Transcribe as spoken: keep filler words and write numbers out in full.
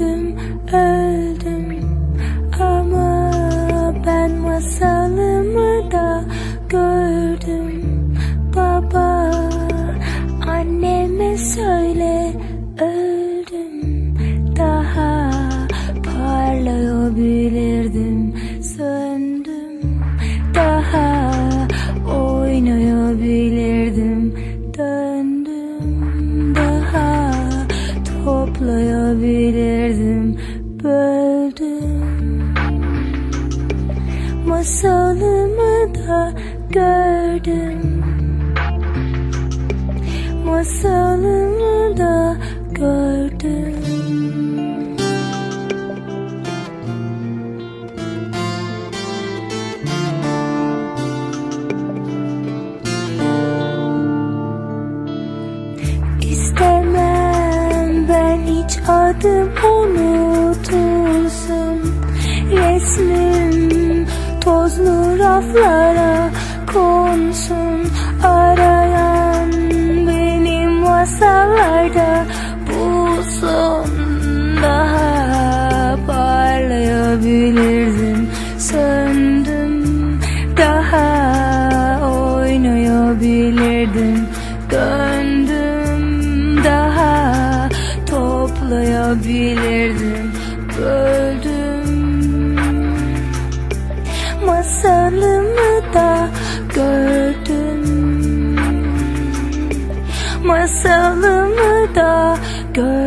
öldüm, öldüm ama ben masalımı da gördüm. Baba, anneme söyle öldüm, daha parlayabilirdim, söndüm, daha oynayabilirdim, döndüm, daha toplayabilirdim, böldüm. Masalımı da gördüm, masalımı da gördüm. İstemem ben hiç adım unutulsun, resmim tozlu raflara konsun, arayan benim masallarda bulsun, daha parlayabilirdim, söndüm, daha oynayabilirdim, döndüm, daha toplayabilirdim, böldüm. Masalımı da gördüm, masalımı da gördüm.